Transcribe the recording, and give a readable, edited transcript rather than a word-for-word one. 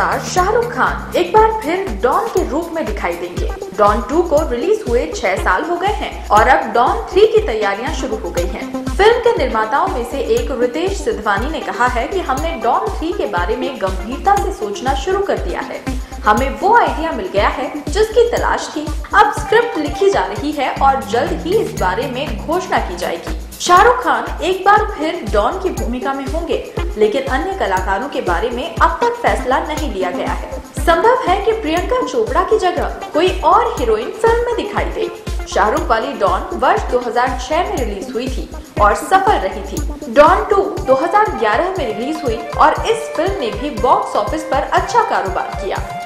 Star Shahrukh Khan एक बार फिर don के रूप में दिखाई देंगे। डॉन 2 को रिलीज हुए 6 साल हो गए हैं और अब डॉन 3 की तैयारियां शुरू हो गई हैं। फिल्म के निर्माताओं में से एक रितेश सिधवानी ने कहा है कि हमने डॉन 3 के बारे में गंभीरता से सोचना शुरू कर दिया है। हमें वो आइडिया मिल गया है जिसकी तलाश थी। अब स्क्रिप्ट लिखी जा रही है और जल्द ही इस बारे में घोषणा की जाएगी। शाहरुख खान एक बार फिर डॉन की भूमिका में होंगे, लेकिन अन्य कलाकारों के बारे में अब तक फैसला नहीं लिया गया है। संभव है कि प्रियंका चोपड़ा की जगह कोई और हीरोइन फिल्म में दिखाई दे। शाहरुख वाली डॉन वर्ष 2006 में रिलीज हुई थी और सफल रही थी। डॉन 2 2011 में रिलीज हुई और इस फिल्म ने भी बॉक्स ऑफिस पर अच्छा कारोबार किया।